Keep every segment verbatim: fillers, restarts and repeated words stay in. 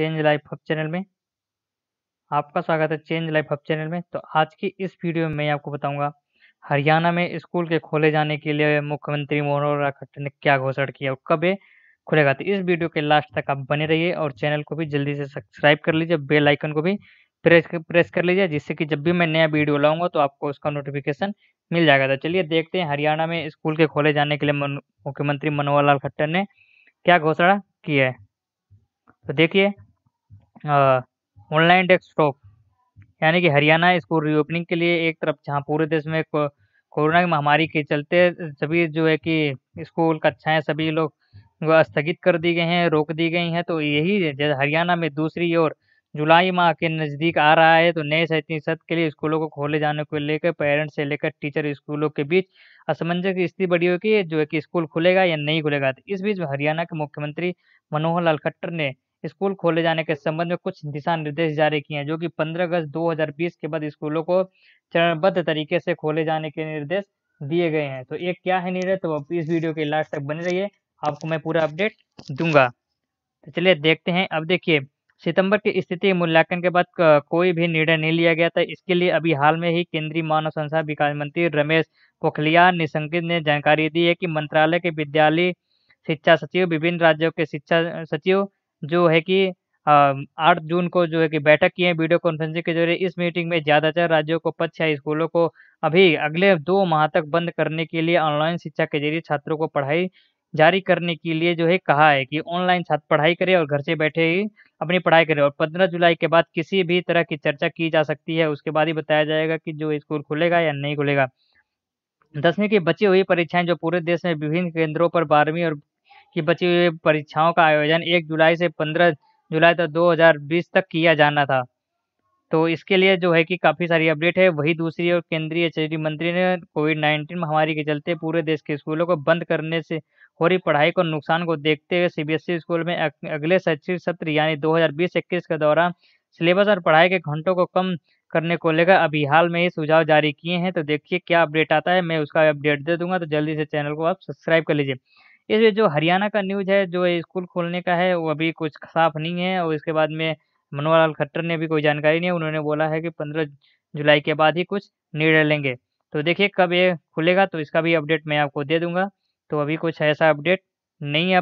Change life hub channel में आपका स्वागत है। चेंज लाइफ हब चैनल में तो आज की इस वीडियो में मैं आपको बताऊंगा हरियाणा में स्कूल के खोले जाने के लिए मुख्यमंत्री मनोहर लाल खट्टर ने क्या घोषणा की और कब ये खुलेगा। तो इस वीडियो के लास्ट तक आप बने रहिए और चैनल को भी जल्दी से सब्सक्राइब कर लीजिए, बेल आइकन को भी प्रेस प्रेस कर लीजिए, जिससे कि जब भी मैं नया वीडियो लाऊंगा तो आपको उसका नोटिफिकेशन मिल जाएगा। तो चलिए देखते हैं हरियाणा में स्कूल के खोले जाने के लिए मुख्यमंत्री मनोहर लाल खट्टर ने क्या घोषणा की है। तो देखिए, ऑनलाइन डेस्कटॉप यानी कि हरियाणा स्कूल रीओपनिंग के लिए एक तरफ जहां पूरे देश में को, कोरोना की महामारी के चलते सभी जो है कि स्कूल कक्षाएं सभी लोग स्थगित कर दी गए हैं, रोक दी गई हैं, तो यही हरियाणा में दूसरी ओर जुलाई माह के नज़दीक आ रहा है तो नए शैक्षणिक सत्र के लिए स्कूलों को खोले जाने को लेकर पेरेंट्स से लेकर टीचर स्कूलों के बीच असमंजस की स्थिति बढ़ी हुई कि जो है कि स्कूल खुलेगा या नहीं खुलेगा। तो इस बीच हरियाणा के मुख्यमंत्री मनोहर लाल खट्टर ने स्कूल खोले जाने के संबंध में कुछ दिशा निर्देश जारी किए हैं, जो कि पंद्रह अगस्त दो हज़ार बीस के बाद स्कूलों को चरणबद्ध तरीके से खोले जाने के निर्देश दिए गए हैं। तो ये क्या है निर्देश, तो आप इस वीडियो के लास्ट तक बने रहिए, आपको मैं पूरा अपडेट दूंगा। तो चलिए देखते हैं। अब देखिए, सितंबर की स्थिति मूल्यांकन के बाद कोई भी निर्णय नहीं लिया गया था। इसके लिए अभी हाल में ही केंद्रीय मानव संसाधन विकास मंत्री रमेश पोखरियाल निशंक ने जानकारी दी है कि मंत्रालय के विद्यालय शिक्षा सचिव, विभिन्न राज्यों के शिक्षा सचिव जो है कि आठ जून को जो है कि बैठक की है वीडियो कॉन्फ्रेंसिंग के जरिए। इस मीटिंग में ज्यादातर राज्यों को पच्चीस स्कूलों को अभी अगले दो माह तक बंद करने के लिए ऑनलाइन शिक्षा के जरिए छात्रों को पढ़ाई जारी करने के लिए जो है कहा है कि ऑनलाइन छात्र पढ़ाई करें और घर से बैठे ही अपनी पढ़ाई करें, और पंद्रह जुलाई के बाद किसी भी तरह की चर्चा की जा सकती है, उसके बाद ही बताया जाएगा कि जो स्कूल खुलेगा या नहीं खुलेगा। दसवीं की बची हुई परीक्षाएं जो पूरे देश में विभिन्न केंद्रों पर बारहवीं और की बची हुई परीक्षाओं का आयोजन एक जुलाई से पंद्रह जुलाई तक दो हज़ार बीस तक किया जाना था। तो इसके लिए जो है कि काफ़ी सारी अपडेट है। वही दूसरी ओर केंद्रीय शिक्षा मंत्री ने कोविड उन्नीस महामारी के चलते पूरे देश के स्कूलों को बंद करने से हो रही पढ़ाई को नुकसान को देखते हुए सीबीएसई स्कूल में अगले शैक्षणिक सत्र यानी दो हज़ार बीस इक्कीस के दौरान सिलेबस और पढ़ाई के घंटों को कम करने को लेकर अभी हाल में ही सुझाव जारी किए हैं। तो देखिए क्या अपडेट आता है, मैं उसका अपडेट दे दूंगा। तो जल्दी से चैनल को आप सब्सक्राइब कर लीजिए। इसलिए जो हरियाणा का न्यूज है, जो स्कूल खोलने का है, वो अभी कुछ साफ नहीं है, और इसके बाद में मनोहर लाल खट्टर ने भी कोई जानकारी नहीं है। उन्होंने बोला है कि पंद्रह जुलाई के बाद ही कुछ निर्णय लेंगे। तो देखिए कब ये खुलेगा, तो इसका भी अपडेट मैं आपको दे दूंगा। तो अभी कुछ ऐसा अपडेट नहीं है,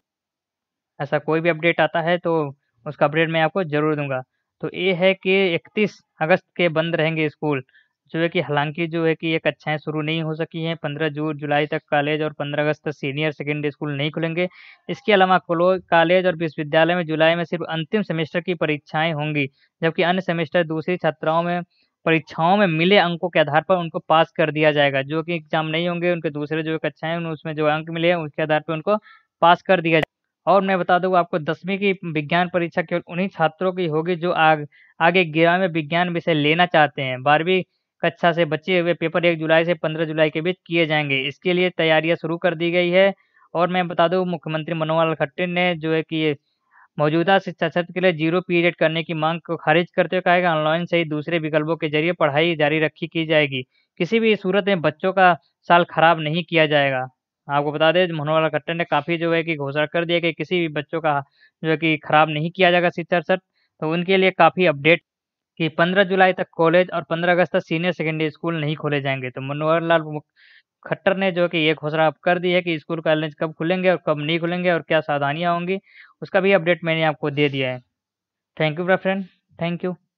ऐसा कोई भी अपडेट आता है तो उसका अपडेट मैं आपको जरूर दूंगा। तो ये है कि इकतीस अगस्त के बंद रहेंगे स्कूल, जो है कि हालांकि जो है कि ये कक्षाएं शुरू नहीं हो सकी हैं। पंद्रह जून जुलाई तक कॉलेज और पंद्रह अगस्त तक सीनियर सेकेंडरी स्कूल नहीं खुलेंगे। इसके अलावा कॉलेज और विश्वविद्यालय में जुलाई में सिर्फ अंतिम सेमेस्टर की परीक्षाएं होंगी, जबकि अन्य सेमेस्टर दूसरी छात्राओं में परीक्षाओं में मिले अंकों के आधार पर उनको पास कर दिया जाएगा। जो कि एग्जाम नहीं होंगे, उनके दूसरे जो कक्षाएं उसमें जो अंक मिले हैं उसके आधार पर उनको पास कर दिया जाएगा। और मैं बता दूं आपको, दसवीं की विज्ञान परीक्षा केवल उन्हीं छात्रों की होगी जो आग, आगे ग्यारहवीं विज्ञान विषय लेना चाहते हैं। बारहवीं कक्षा से बचे हुए पेपर एक जुलाई से पंद्रह जुलाई के बीच किए जाएंगे। इसके लिए तैयारियां शुरू कर दी गई है। और मैं बता दूं, मुख्यमंत्री मनोहर लाल खट्टर ने जो है कि मौजूदा शिक्षा सत्र के लिए जीरो पीरियड करने की मांग को खारिज करते हुए कहा है कि ऑनलाइन सहित दूसरे विकल्पों के जरिए पढ़ाई जारी रखी की जाएगी। किसी भी सूरत में बच्चों का साल खराब नहीं किया जाएगा। आपको बता दें, मनोहर लाल खट्टर ने काफ़ी जो है कि घोषणा कर दिया कि किसी भी बच्चों का जो है कि खराब नहीं किया जाएगा शिक्षा सत्र। तो उनके लिए काफ़ी अपडेट कि पंद्रह जुलाई तक कॉलेज और पंद्रह अगस्त तक सीनियर सेकेंडरी स्कूल नहीं खोले जाएंगे। तो मनोहर लाल खट्टर ने जो कि ये घोषणा कर दी है कि स्कूल कॉलेज कब खुलेंगे और कब नहीं खुलेंगे और क्या सावधानियां होंगी, उसका भी अपडेट मैंने आपको दे दिया है। Thank you friend, thank you.